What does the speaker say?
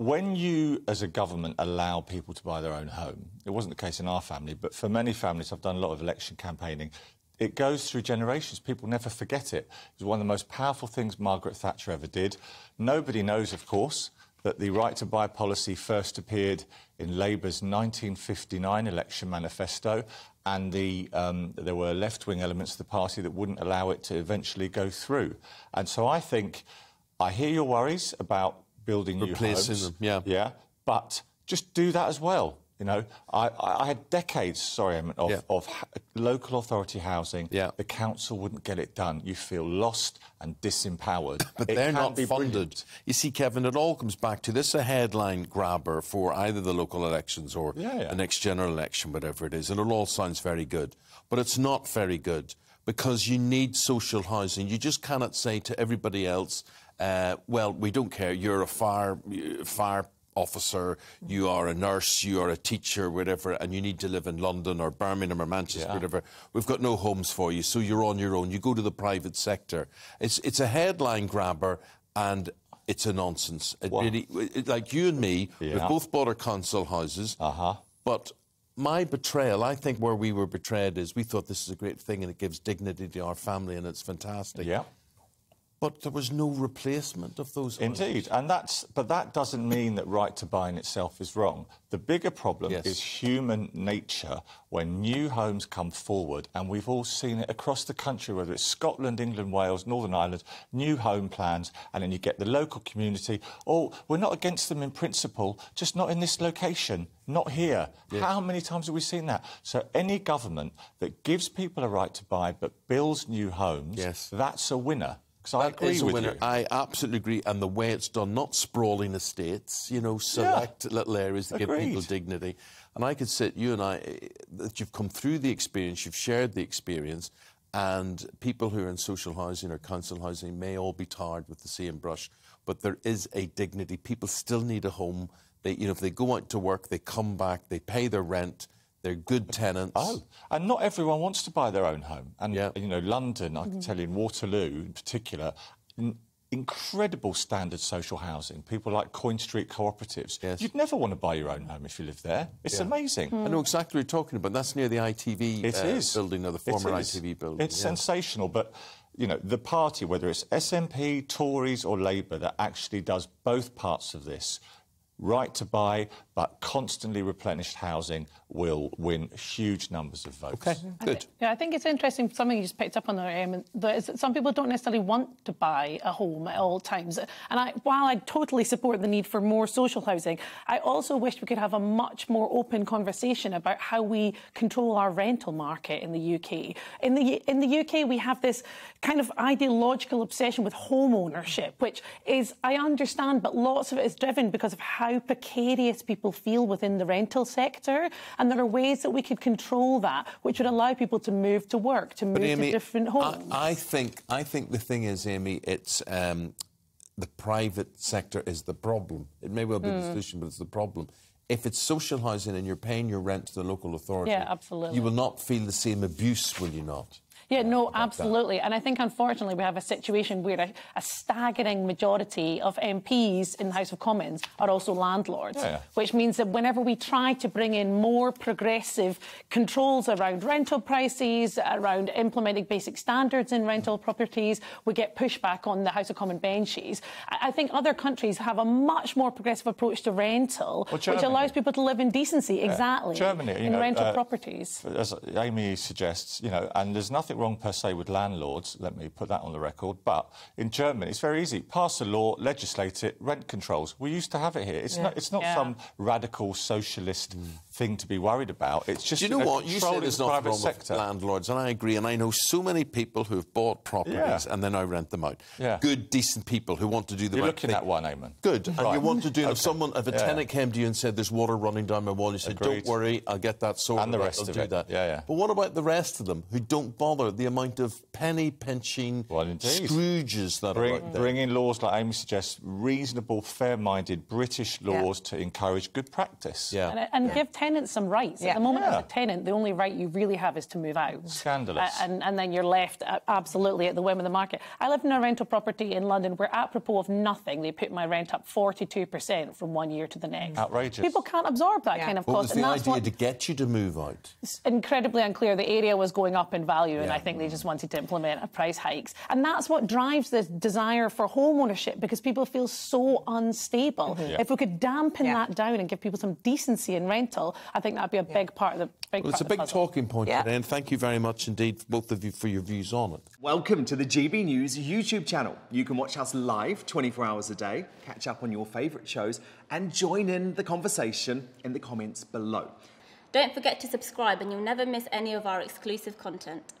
When you, as a government, allow people to buy their own home, it wasn't the case in our family, but for many families, I've done a lot of election campaigning, it goes through generations. People never forget it. It was one of the most powerful things Margaret Thatcher ever did. Nobody knows, of course, that the right to buy policy first appeared in Labour's 1959 election manifesto, and there were left-wing elements of the party that wouldn't allow it to eventually go through. And so I think, I hear your worries about building replacing new homes, yeah, but just do that as well. You know, I had decades, sorry, of local authority housing. Yeah. The council wouldn't get it done. You feel lost and disempowered. But they're not funded. Brilliant. You see, Kevin, it all comes back to this: a headline grabber for either the local elections or the next general election, whatever it is. And it all sounds very good, but it's not very good because you need social housing. You just cannot say to everybody else, well, we don't care, you're a fire officer, you are a nurse, you are a teacher, whatever, and you need to live in London or Birmingham or Manchester, whatever. We've got no homes for you, so you're on your own. You go to the private sector. It's a headline grabber and it's a nonsense. It really, like you and me, we've both bought our council houses, but my betrayal, I think where we were betrayed is we thought this is a great thing and it gives dignity to our family and it's fantastic. Yeah. But there was no replacement of those houses. Indeed, and but that doesn't mean that right to buy in itself is wrong. The bigger problem is human nature when new homes come forward, and we've all seen it across the country, whether it's Scotland, England, Wales, Northern Ireland, new home plans, and then you get the local community, oh, we're not against them in principle, just not in this location, not here. Yes. How many times have we seen that? So any government that gives people a right to buy but builds new homes, that's a winner. I agree with you. I absolutely agree, and the way it's done, not sprawling estates, you know, select little areas that give people dignity. And I could say, you and I, that you've come through the experience, you've shared the experience, and people who are in social housing or council housing may all be tarred with the same brush, but there is a dignity. People still need a home. They, you know, if they go out to work, they come back, they pay their rent. They're good tenants. Oh, and not everyone wants to buy their own home. And, you know, London, I can tell you, in Waterloo in particular, incredible standard social housing. People like Coin Street cooperatives. Yes. You'd never want to buy your own home if you live there. It's amazing. I know exactly what you're talking about. That's near the ITV building, or the former ITV building. It's sensational, but, you know, the party, whether it's SNP, Tories or Labour, that actually does both parts of this, right to buy, but constantly replenished housing, will win huge numbers of votes. OK, good. Yeah, I think it's interesting, something you just picked up on there, that is that some people don't necessarily want to buy a home at all times. And while I totally support the need for more social housing, I also wish we could have a much more open conversation about how we control our rental market in the UK. In the UK, we have this kind of ideological obsession with home ownership, which is, I understand, but lots of it is driven because of how precarious people feel within the rental sector, and there are ways that we could control that, which would allow people to move to work, to move to different homes. I think the thing is, Amy, it's the private sector is the problem. It may well be the solution, but it's the problem. If it's social housing and you're paying your rent to the local authority, you will not feel the same abuse, will you not? Yeah, no, absolutely. And I think, unfortunately, we have a situation where a staggering majority of MPs in the House of Commons are also landlords, which means that whenever we try to bring in more progressive controls around rental prices, around implementing basic standards in rental properties, we get pushback on the House of Commons benches. I think other countries have a much more progressive approach to rental, which allows people to live in decency, Germany, in rental properties. As Amy suggests, you know, and there's nothing wrong per se with landlords, let me put that on the record, but in Germany it's very easy. Pass a law, legislate it, rent controls. We used to have it here. It's not some radical socialist thing to be worried about. It's just, you know what, you said there's nothing wrong with landlords, and I agree, and I know so many people who've bought properties and then I rent them out. Yeah. Good, decent people who want to do the right thing. You're looking at one, Eamon. Good. Right. And you want to do if someone, if a tenant came to you and said there's water running down my wall, you said, don't worry, I'll get that sorted. And the rest of it. But what about the rest of them who don't bother? the amount of penny pinching Scrooges that are out there. Bringing laws like Amy suggests, reasonable, fair-minded British laws to encourage good practice. Yeah. And give tenants some rights. At the moment, as a tenant, the only right you really have is to move out. Scandalous. And then you're left absolutely at the whim of the market. I lived in a rental property in London where, apropos of nothing, they put my rent up 42% from one year to the next. Outrageous. People can't absorb that kind of cost. What was the idea to get you to move out? It's incredibly unclear. The area was going up in value, and I think they just wanted to implement price hikes. And that's what drives the desire for home ownership, because people feel so unstable. If we could dampen that down and give people some decency in rental, I think that'd be a big part of the It's a big talking point today, and thank you very much indeed, both of you, for your views on it. Welcome to the GB News YouTube channel. You can watch us live 24 hours a day, catch up on your favourite shows, and join in the conversation in the comments below. Don't forget to subscribe and you'll never miss any of our exclusive content.